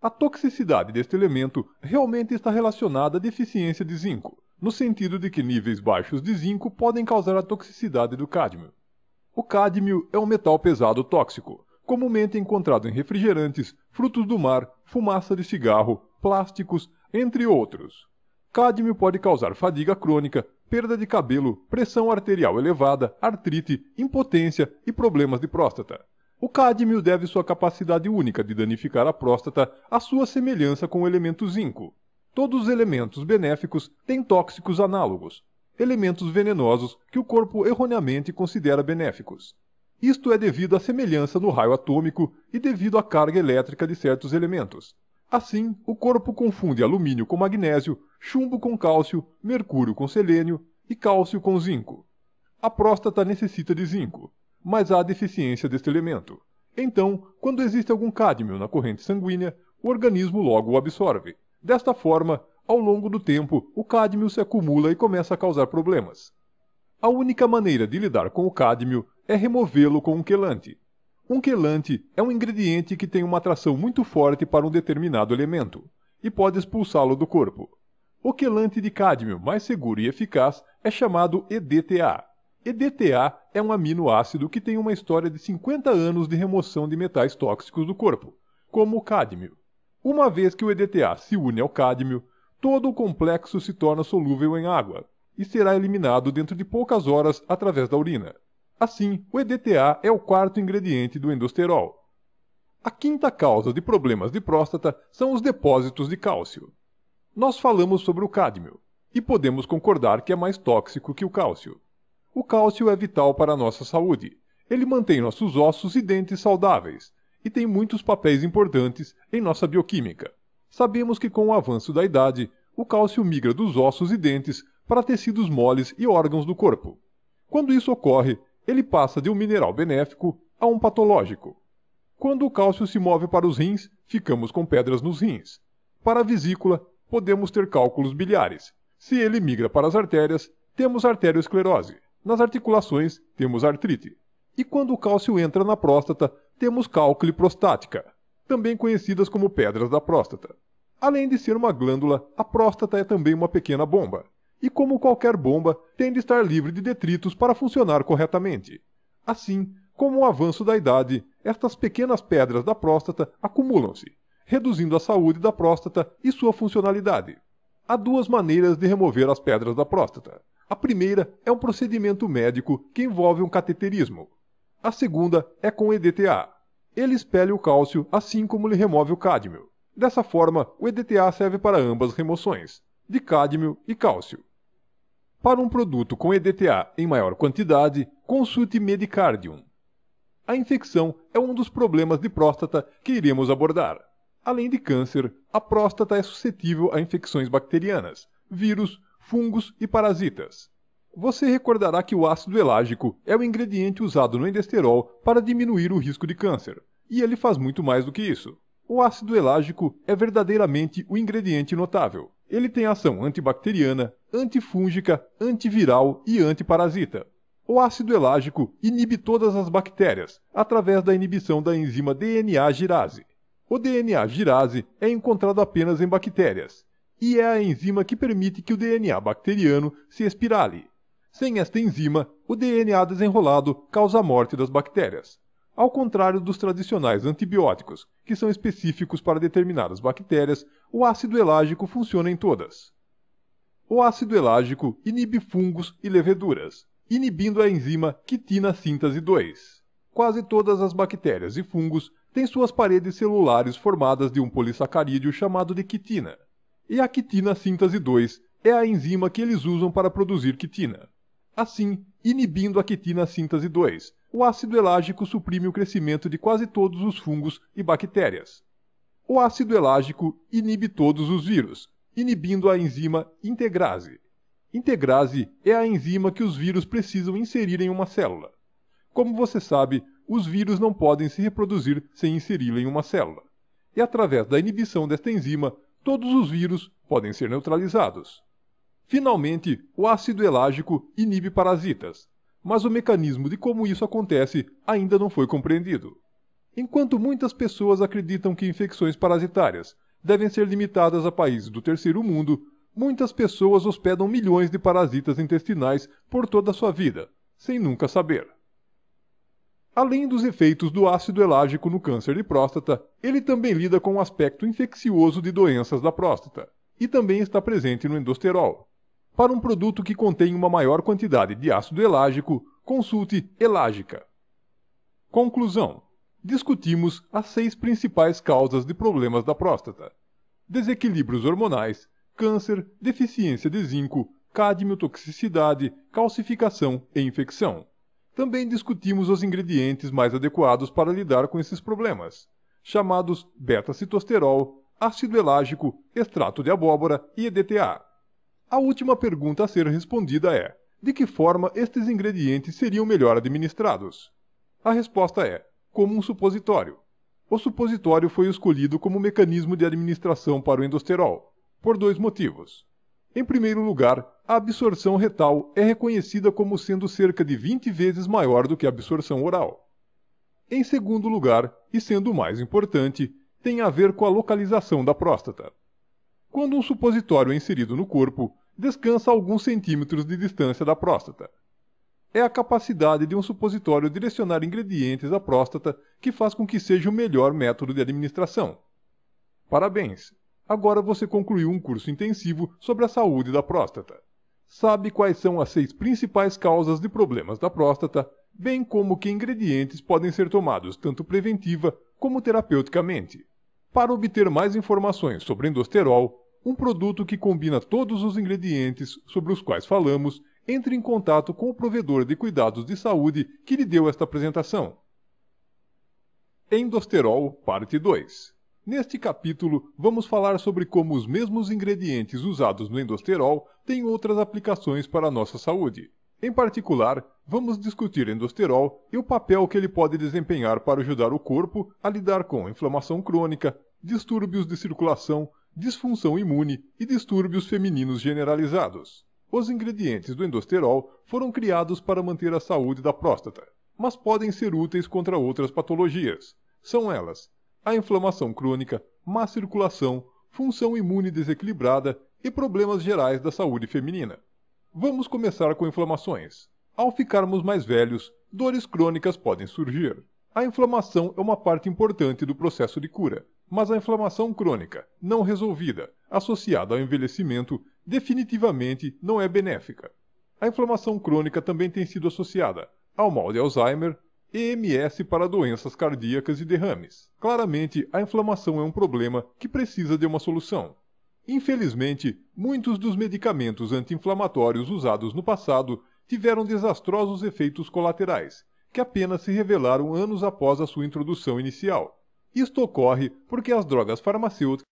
A toxicidade deste elemento realmente está relacionada à deficiência de zinco, no sentido de que níveis baixos de zinco podem causar a toxicidade do cádmio. O cádmio é um metal pesado tóxico, comumente encontrado em refrigerantes, frutos do mar, fumaça de cigarro, plásticos, entre outros. Cádmio pode causar fadiga crônica, perda de cabelo, pressão arterial elevada, artrite, impotência e problemas de próstata. O cádmio deve sua capacidade única de danificar a próstata à sua semelhança com o elemento zinco. Todos os elementos benéficos têm tóxicos análogos, elementos venenosos que o corpo erroneamente considera benéficos. Isto é devido à semelhança no raio atômico e devido à carga elétrica de certos elementos. Assim, o corpo confunde alumínio com magnésio, chumbo com cálcio, mercúrio com selênio e cálcio com zinco. A próstata necessita de zinco, mas há deficiência deste elemento. Então, quando existe algum cádmio na corrente sanguínea, o organismo logo o absorve. Desta forma, ao longo do tempo, o cádmio se acumula e começa a causar problemas. A única maneira de lidar com o cádmio é removê-lo com um quelante. Um quelante é um ingrediente que tem uma atração muito forte para um determinado elemento e pode expulsá-lo do corpo. O quelante de cádmio mais seguro e eficaz é chamado EDTA. EDTA é um aminoácido que tem uma história de 50 anos de remoção de metais tóxicos do corpo, como o cádmio. Uma vez que o EDTA se une ao cádmio, todo o complexo se torna solúvel em água e será eliminado dentro de poucas horas através da urina. Assim, o EDTA é o quarto ingrediente do endosterol. A quinta causa de problemas de próstata são os depósitos de cálcio. Nós falamos sobre o cádmio e podemos concordar que é mais tóxico que o cálcio. O cálcio é vital para a nossa saúde. Ele mantém nossos ossos e dentes saudáveis e tem muitos papéis importantes em nossa bioquímica. Sabemos que com o avanço da idade, o cálcio migra dos ossos e dentes para tecidos moles e órgãos do corpo. Quando isso ocorre, ele passa de um mineral benéfico a um patológico. Quando o cálcio se move para os rins, ficamos com pedras nos rins. Para a vesícula, podemos ter cálculos biliares. Se ele migra para as artérias, temos arteriosclerose. Nas articulações, temos artrite. E quando o cálcio entra na próstata, temos cáule prostática, também conhecidas como pedras da próstata. Além de ser uma glândula, a próstata é também uma pequena bomba. E como qualquer bomba, tem de estar livre de detritos para funcionar corretamente. Assim, com o avanço da idade, estas pequenas pedras da próstata acumulam-se, reduzindo a saúde da próstata e sua funcionalidade. Há duas maneiras de remover as pedras da próstata. A primeira é um procedimento médico que envolve um cateterismo. A segunda é com EDTA. Ele expele o cálcio assim como ele remove o cádmio. Dessa forma, o EDTA serve para ambas as remoções, de cádmio e cálcio. Para um produto com EDTA em maior quantidade, consulte Medicardium. A infecção é um dos problemas de próstata que iremos abordar. Além de câncer, a próstata é suscetível a infecções bacterianas, vírus, fungos e parasitas. Você recordará que o ácido elágico é o ingrediente usado no endosterol para diminuir o risco de câncer, e ele faz muito mais do que isso. O ácido elágico é verdadeiramente o ingrediente notável. Ele tem ação antibacteriana, antifúngica, antiviral e antiparasita. O ácido elágico inibe todas as bactérias através da inibição da enzima DNA-girase. O DNA-girase é encontrado apenas em bactérias, e é a enzima que permite que o DNA bacteriano se espirale. Sem esta enzima, o DNA desenrolado causa a morte das bactérias, ao contrário dos tradicionais antibióticos, que são específicos para determinadas bactérias. O ácido elágico funciona em todas. O ácido elágico inibe fungos e leveduras, inibindo a enzima quitina sintase 2. Quase todas as bactérias e fungos têm suas paredes celulares formadas de um polissacarídeo chamado de quitina. E a quitina sintase 2 é a enzima que eles usam para produzir quitina. Assim, inibindo a quitina sintase 2, o ácido elágico suprime o crescimento de quase todos os fungos e bactérias. O ácido elágico inibe todos os vírus, inibindo a enzima integrase. Integrase é a enzima que os vírus precisam inserir em uma célula. Como você sabe, os vírus não podem se reproduzir sem inseri-la em uma célula. E através da inibição desta enzima, todos os vírus podem ser neutralizados. Finalmente, o ácido elágico inibe parasitas, mas o mecanismo de como isso acontece ainda não foi compreendido. Enquanto muitas pessoas acreditam que infecções parasitárias devem ser limitadas a países do terceiro mundo, muitas pessoas hospedam milhões de parasitas intestinais por toda a sua vida, sem nunca saber. Além dos efeitos do ácido elágico no câncer de próstata, ele também lida com o aspecto infeccioso de doenças da próstata, e também está presente no endosterol. Para um produto que contém uma maior quantidade de ácido elágico, consulte Elágica. Conclusão. Discutimos as 6 principais causas de problemas da próstata: desequilíbrios hormonais, câncer, deficiência de zinco, cádmio, toxicidade, calcificação e infecção. Também discutimos os ingredientes mais adequados para lidar com esses problemas, chamados beta-citosterol, ácido elágico, extrato de abóbora e EDTA. A última pergunta a ser respondida é: de que forma estes ingredientes seriam melhor administrados? A resposta é: como um supositório. O supositório foi escolhido como mecanismo de administração para o endosterol, por 2 motivos. Em primeiro lugar, a absorção retal é reconhecida como sendo cerca de 20 vezes maior do que a absorção oral. Em segundo lugar, e sendo o mais importante, tem a ver com a localização da próstata. Quando um supositório é inserido no corpo, descansa a alguns centímetros de distância da próstata. É a capacidade de um supositório direcionar ingredientes à próstata que faz com que seja o melhor método de administração. Parabéns! Agora você concluiu um curso intensivo sobre a saúde da próstata. Sabe quais são as 6 principais causas de problemas da próstata, bem como que ingredientes podem ser tomados tanto preventiva como terapeuticamente. Para obter mais informações sobre endosterol, um produto que combina todos os ingredientes sobre os quais falamos, entre em contato com o provedor de cuidados de saúde que lhe deu esta apresentação. Endosterol, parte 2. Neste capítulo, vamos falar sobre como os mesmos ingredientes usados no endosterol têm outras aplicações para a nossa saúde. Em particular, vamos discutir endosterol e o papel que ele pode desempenhar para ajudar o corpo a lidar com inflamação crônica, distúrbios de circulação, disfunção imune e distúrbios femininos generalizados. Os ingredientes do endosterol foram criados para manter a saúde da próstata, mas podem ser úteis contra outras patologias. São elas: a inflamação crônica, má circulação, função imune desequilibrada e problemas gerais da saúde feminina. Vamos começar com inflamações. Ao ficarmos mais velhos, dores crônicas podem surgir. A inflamação é uma parte importante do processo de cura, mas a inflamação crônica, não resolvida, associada ao envelhecimento, definitivamente não é benéfica. A inflamação crônica também tem sido associada ao mal de Alzheimer, EMS para doenças cardíacas e derrames. Claramente, a inflamação é um problema que precisa de uma solução. Infelizmente, muitos dos medicamentos anti-inflamatórios usados no passado tiveram desastrosos efeitos colaterais, que apenas se revelaram anos após a sua introdução inicial. Isto ocorre porque as drogas farmacêuticas